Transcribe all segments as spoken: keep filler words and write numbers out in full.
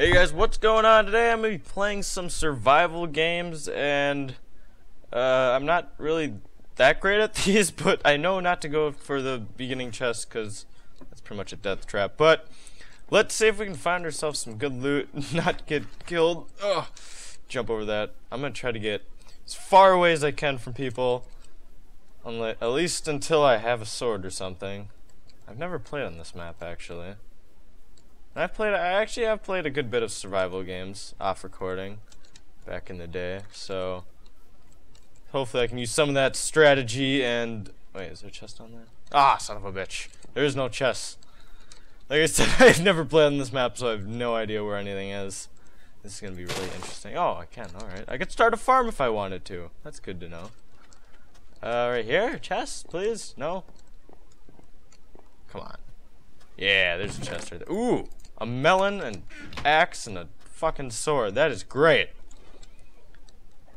Hey guys, what's going on today? I'm going to be playing some survival games, and uh, I'm not really that great at these, but I know not to go for the beginning chest because that's pretty much a death trap. But let's see if we can find ourselves some good loot and not get killed. Ugh. Jump over that. I'm going to try to get as far away as I can from people, unless, at least until I have a sword or something. I've never played on this map, actually. I've played, I actually have played a good bit of survival games off recording back in the day, so hopefully I can use some of that strategy and... Wait, is there a chest on there? Ah, son of a bitch. There is no chest. Like I said, I've never played on this map, so I have no idea where anything is. This is going to be really interesting. Oh, I can, alright. I could start a farm if I wanted to. That's good to know. Uh, right here? Chest, please? No? Come on. Yeah, there's a chest right there. Ooh! A melon, an axe, and a fucking sword. That is great.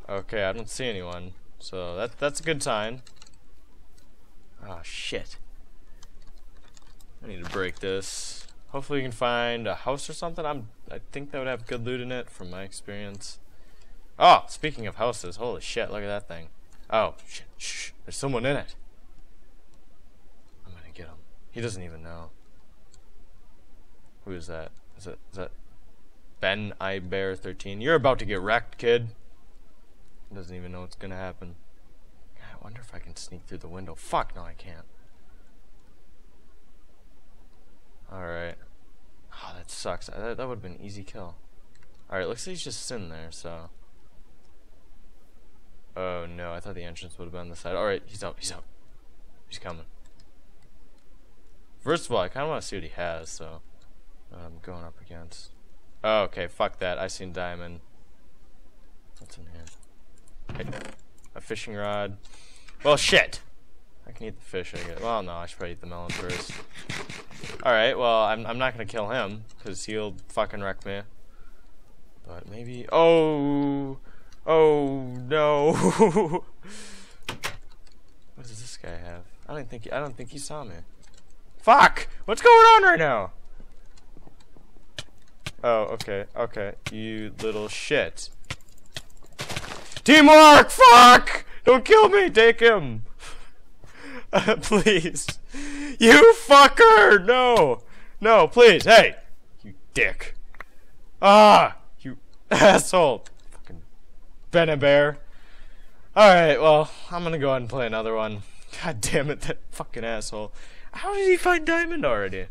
Okay, I don't see anyone, so that that's a good sign. Oh shit! I need to break this. Hopefully, we can find a house or something. I'm I think that would have good loot in it, from my experience. Oh, speaking of houses, holy shit! Look at that thing. Oh shit! Shh, there's someone in it. I'm gonna get him. He doesn't even know. Who is that? Is that is that Ben I Bear thirteen? You're about to get wrecked, kid. Doesn't even know what's gonna happen. I wonder if I can sneak through the window. Fuck, no, I can't. Alright. Oh, that sucks. That, that would have been an easy kill. Alright, looks like he's just sitting there, so. Oh no, I thought the entrance would have been on the side. Alright, he's out, he's out. He's coming. First of all, I kinda wanna see what he has, so. I'm going up against. Oh, okay, fuck that. I seen diamond. What's in here? Hey, a fishing rod. Well, shit. I can eat the fish, I guess. Well, no, I should probably eat the melon first. Alright, well, I'm, I'm not gonna kill him, because he'll fucking wreck me. But maybe. Oh! Oh, no! What does this guy have? I don't think he, I don't think he saw me. Fuck! What's going on right now? Oh, okay, okay. You little shit. Teamwork! Fuck! Don't kill me! Take him! Uh, please. You fucker! No! No, please. Hey! You dick. Ah! You asshole. Fucking Ben and Bear. Alright, well, I'm gonna go ahead and play another one. God damn it, that fucking asshole. How did he find diamond already?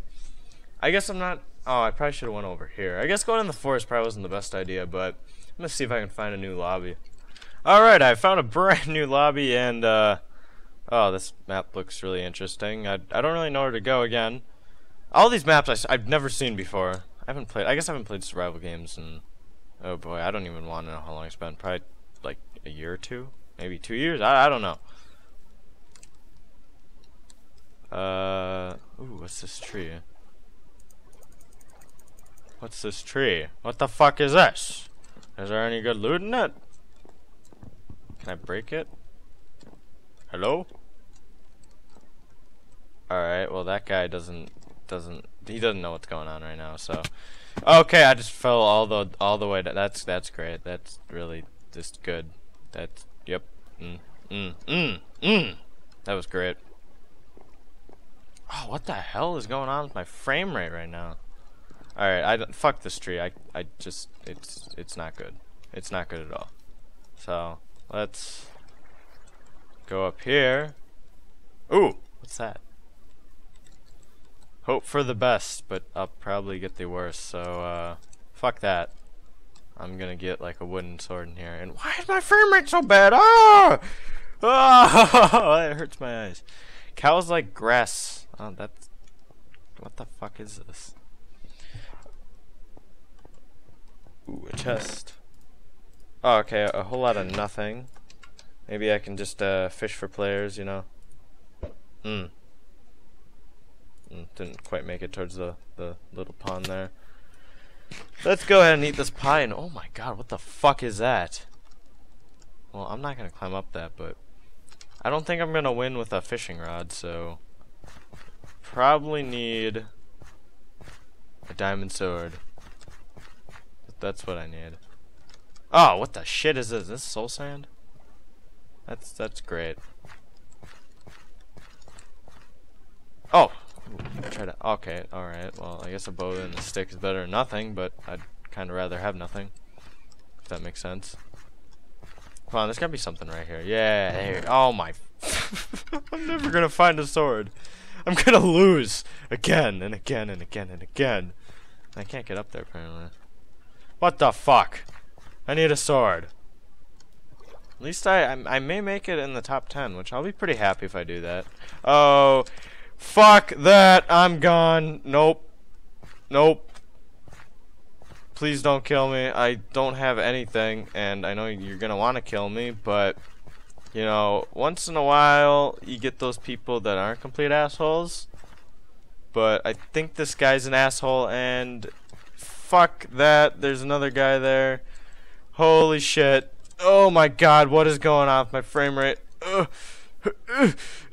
I guess I'm not... Oh, I probably should have went over here. I guess going in the forest probably wasn't the best idea, but I'm gonna see if I can find a new lobby. Alright, I found a brand new lobby, and, uh... oh, this map looks really interesting. I, I don't really know where to go again. All these maps I, I've never seen before. I haven't played... I guess I haven't played survival games in... Oh boy, I don't even want to know how long it's been. Probably, like, a year or two? Maybe two years? I, I don't know. Uh... Ooh, what's this tree? What's this tree? What the fuck is this? Is there any good loot in it? Can I break it? Hello? Alright, well that guy doesn't doesn't he doesn't know what's going on right now, so. Okay, I just fell all the all the way down. that's that's great. That's really just good. That's yep. Mm mm mm mm. That was great. Oh, what the hell is going on with my frame rate right now? All right, I don't, fuck this tree. I I just it's it's not good. It's not good at all. So let's go up here. Ooh, what's that? Hope for the best, but I'll probably get the worst. So uh, fuck that. I'm gonna get like a wooden sword in here. And why is my frame rate so bad? Ah! Oh, it hurts my eyes. Cows like grass. Oh, that's what the fuck is this? Ooh, a chest. Oh, okay, a whole lot of nothing. Maybe I can just uh, fish for players, you know. Mm. Mm. Didn't quite make it towards the, the little pond there. Let's go ahead and eat this pie, and oh my god, what the fuck is that? Well, I'm not going to climb up that, but I don't think I'm going to win with a fishing rod, so probably need a diamond sword. that's what I need. Oh, what the shit is this? Is this soul sand? That's that's great. Oh, I try to. Okay, all right. Well, I guess a bow and a stick is better than nothing, but I'd kind of rather have nothing. If that makes sense. Come on, there's gotta be something right here. Yeah. There, oh my! I'm never gonna find a sword. I'm gonna lose again and again and again and again. I can't get up there apparently. What the fuck? I need a sword. At least I, I I may make it in the top ten, which I'll be pretty happy if I do that. Oh, fuck that! I'm gone. Nope. Nope. Please don't kill me. I don't have anything, and I know you're gonna want to kill me, but you know, once in a while you get those people that aren't complete assholes. But I think this guy's an asshole, and fuck that. There's another guy there. Holy shit. Oh my god, what is going on with my frame rate? Uh, uh,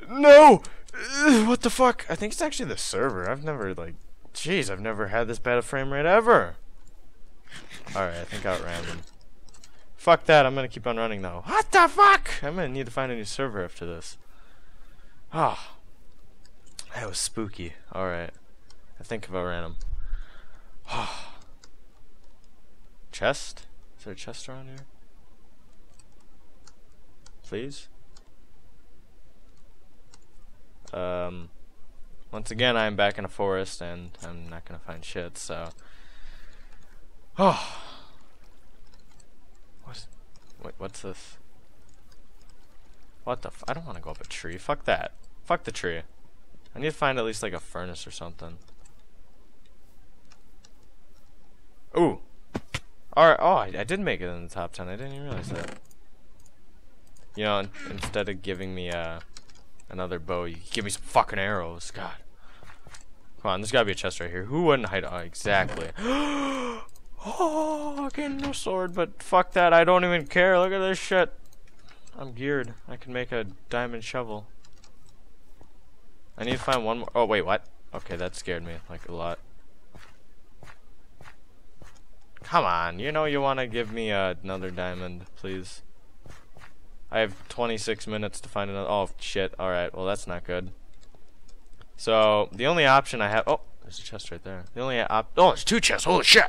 no! Uh, what the fuck? I think it's actually the server. I've never, like... Jeez, I've never had this bad a frame rate ever. Alright, I think I outran him. Fuck that, I'm gonna keep on running though. What the fuck? I'm gonna need to find a new server after this. Ah. Oh, that was spooky. Alright. I think I've outran him. Oh. Chest? Is there a chest around here? Please? Um, once again, I'm back in a forest and I'm not gonna find shit, so. Oh! What? Wait, what's this? What the f- I don't wanna go up a tree. Fuck that. Fuck the tree. I need to find at least like a furnace or something. Ooh! Alright, oh, I, I did make it in the top ten. I didn't even realize that. You know, in, instead of giving me uh, another bow, you give me some fucking arrows. God. Come on, there's gotta be a chest right here. Who wouldn't hide? Oh, exactly. Oh, okay, no sword, but fuck that. I don't even care. Look at this shit. I'm geared. I can make a diamond shovel. I need to find one more. Oh, wait, what? Okay, that scared me, like, a lot. Come on, you know you want to give me uh, another diamond, please. I have twenty-six minutes to find another. Oh, shit. Alright, well, that's not good. So, the only option I have. Oh, there's a chest right there. The only op. Oh, there's two chests. Holy shit.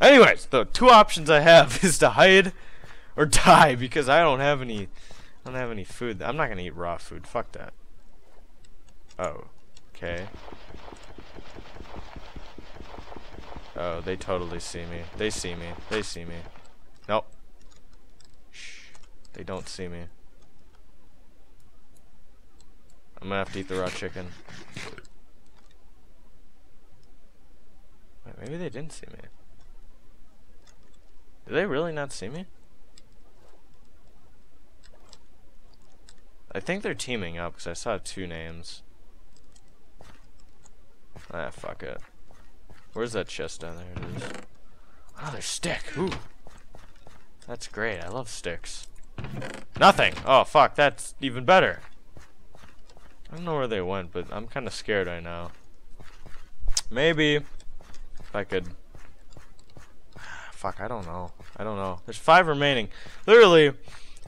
Anyways, the two options I have is to hide or die because I don't have any. I don't have any food. I'm not going to eat raw food. Fuck that. Oh, okay. Oh, they totally see me. They see me. They see me. Nope. Shh. They don't see me. I'm gonna have to eat the raw chicken. Wait, maybe they didn't see me. Did they really not see me? I think they're teaming up because I saw two names. Ah, fuck it. Where's that chest down there? It is. Another stick. Ooh. That's great. I love sticks. Nothing. Oh, fuck. That's even better. I don't know where they went, but I'm kind of scared right now. Maybe if I could. Fuck. I don't know. I don't know. There's five remaining. Literally,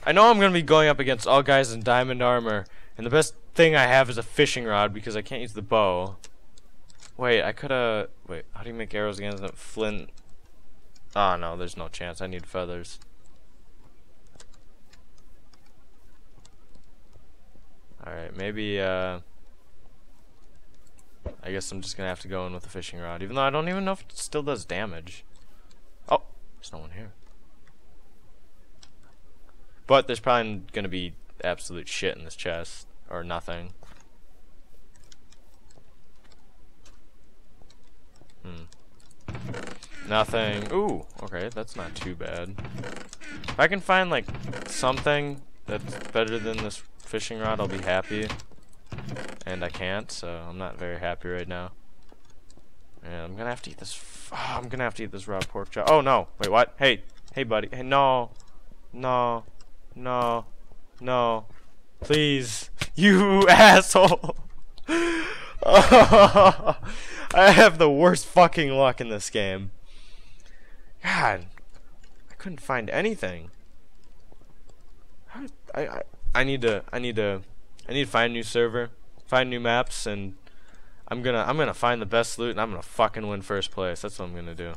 I know I'm going to be going up against all guys in diamond armor, and the best thing I have is a fishing rod because I can't use the bow. Wait, I coulda... Wait, how do you make arrows again? Isn't it flint? Oh, no, there's no chance. I need feathers. Alright, maybe, uh... I guess I'm just gonna have to go in with a fishing rod, even though I don't even know if it still does damage. Oh, there's no one here. But there's probably gonna be absolute shit in this chest. Or nothing. Nothing. Ooh, okay, that's not too bad. If I can find, like, something that's better than this fishing rod, I'll be happy. And I can't, so I'm not very happy right now. And I'm gonna have to eat this... Oh, I'm gonna have to eat this raw pork chop. Oh, no. Wait, what? Hey. Hey, buddy. Hey, no. No. No. No. Please. You asshole. I have the worst fucking luck in this game. God, I couldn't find anything. I, I I need to I need to I need to find a new server, find new maps, and I'm gonna I'm gonna find the best loot, and I'm gonna fucking win first place. That's what I'm gonna do.